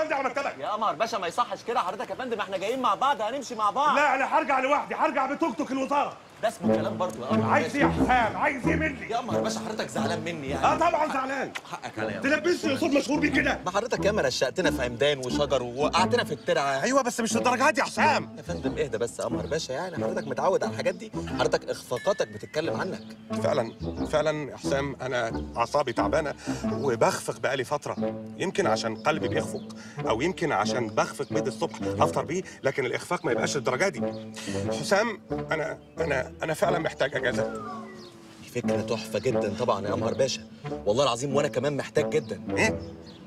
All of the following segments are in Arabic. فندم على مكتبك. يا قمر باشا ما يصحش كده حضرتك يا فندم، احنا جايين مع بعض هنمشي مع بعض. لا انا هرجع لوحدي، هرجع بتوك توك الوزاره. ده اسمه كلام برضه يا قمر. عايز ايه يا حسام؟ عايز ايه مني؟ يا قمر باشا حضرتك زعلان مني يعني؟ اه طبعا زعلان. حقك عليا. تلبسني قصاد مشهور بيه كده؟ ما حضرتك ياما رشقتنا في عمدان وشجر ووقعتنا في الترعه. ايوه بس مش للدرجه دي يا حسام. يا فندم اهدى بس يا قمر باشا، يعني حضرتك متعود على الحاجات دي، حضرتك اخفاقاتك بتتكلم عنك. فعلا فعلا يا حسام انا اعصابي تعبانه وبخفق بقالي فتره، يمكن عشان قلبي بيخفق او يمكن عشان بخفق بيض الصبح افطر بيه، لكن الاخفاق ما يبقاش للدرجه دي. حسام انا فعلا محتاج اجازه. دي فكره تحفه جدا طبعا يا قمر باشا، والله العظيم وانا كمان محتاج جدا. ايه؟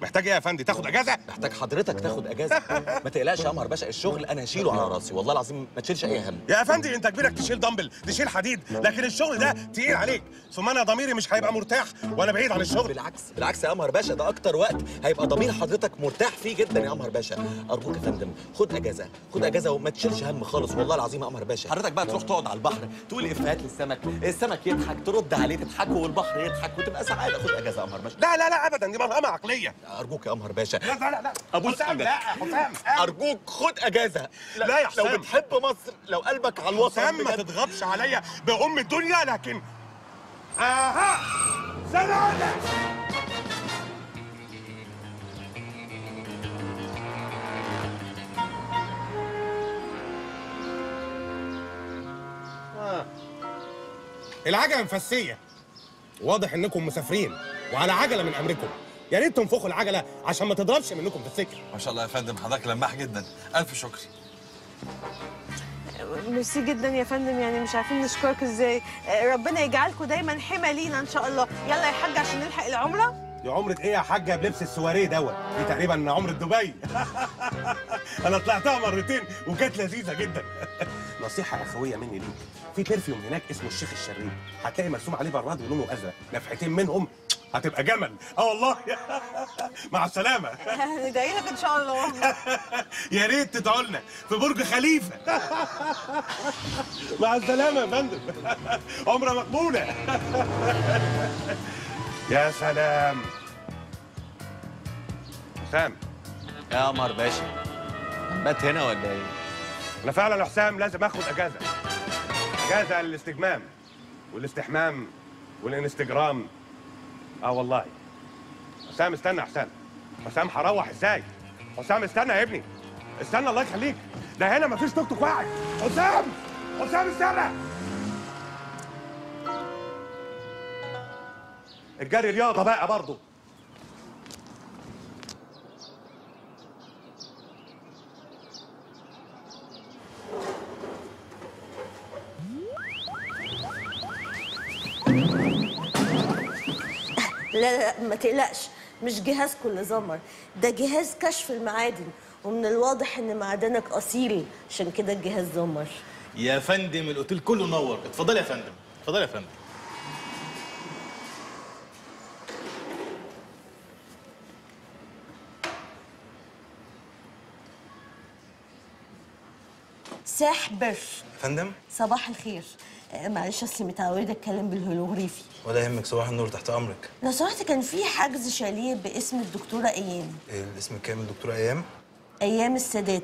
محتاج ايه يا فندم؟ تاخد اجازه؟ محتاج حضرتك تاخد اجازه. ما تقلقش يا قمر باشا، الشغل انا هشيله على راسي، والله العظيم ما تشيلش اي هم. يا فندم انت كبيرك تشيل دمبل، تشيل حديد، لكن الشغل ده تقيل عليك، ثم انا ضميري مش هيبقى مرتاح وانا بعيد عن الشغل. بالعكس بالعكس يا قمر باشا، ده اكتر وقت هيبقى ضمير حضرتك مرتاح فيه جدا يا قمر باشا. ارجوك يا فندم خد اجازه، خد اجازه وما تشيلش هم خالص، والله العظيم يا قمر باشا. حضرتك بقى تروح تقعد على البحر، تقول افيهات للسمك، السمك يضحك، ترد عليه تضحكوا والبحر يضحك وتبقى سعاده. خد اجازه يا قمر باشا. لا لا لا ابدا، دي مرهمه عقليه. ارجوك يا قمر باشا. لا لا لا ابو حسام، لا حسام ارجوك خد اجازه. لا يا حسام لو بتحب مصر، لو قلبك على الوطن ما تضغطش عليا بام الدنيا. لكن اها سلامك. العجله مفسيه، واضح انكم مسافرين وعلى عجله من امركم. يا ريت تنفخوا العجله عشان ما تضربش منكم بالسكه. ما شاء الله يا فندم حضرتك لماح جدا، الف شكر. ميرسي جدا يا فندم، يعني مش عارفين نشكرك ازاي. ربنا يجعلكم دايما حمى لينا ان شاء الله. يلا يا حاج عشان نلحق العمره. يا عمره ايه يا حاجه بلبس السواريه دوت؟ دي تقريبا عمره دبي. انا طلعتها مرتين وكانت لذيذه جدا. نصيحه اخويه مني ليك، في برفيوم هناك اسمه الشيخ الشريف، هتلاقي مرسوم عليه براد ولونه ازرق، نفحتين منهم هتبقى جمل. اه والله. مع السلامه. ندعي لك ان شاء الله. يا ريت تدعوا لنا في برج خليفه. مع السلامه يا فندم. عمره مقبوله. يا سلام. حسام. يا قمر باشا بات هنا ولا ايه؟ انا فعلا يا حسام لازم اخد اجازه، اجازه للاستجمام والاستحمام والانستجرام. اه والله. حسام استنى يا حسام. حسام هروح ازاي؟ حسام استنى يا ابني، استنى الله يخليك، ده هنا مفيش توك توك واعي. حسام حسام استنى. الجري رياضه بقى برضه. لا لا ما تقلقش، مش جهازكم اللي زمر، ده جهاز كشف المعادن، ومن الواضح ان معدنك اصيل عشان كده الجهاز زمر. يا فندم الاوتيل كله نور، اتفضلي يا فندم، اتفضلي يا فندم. ساحبر يا فندم. صباح الخير. معلش اصلي متعوده اتكلم بالهيروغليفي. ولا يهمك، صباح النور، تحت امرك. لو سمحت كان في حجز شاليه باسم الدكتوره ايام. إيه الاسم الكامل؟ دكتوره ايام؟ ايام السادات،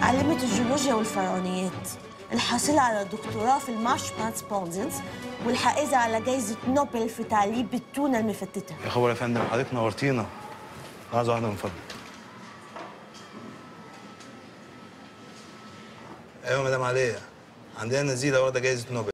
علمت الجيولوجيا والفرعونيات، الحاصله على دكتوراه في المارش بانسبوندنس، والحائزه على جائزه نوبل في تعليب التونه المفتته. يا خبر يا فندم، حضرتك نورتينا. عايز واحده من فضلك. ايوه مدام عليا، عندنا نزيله واخده جائزه نوبل.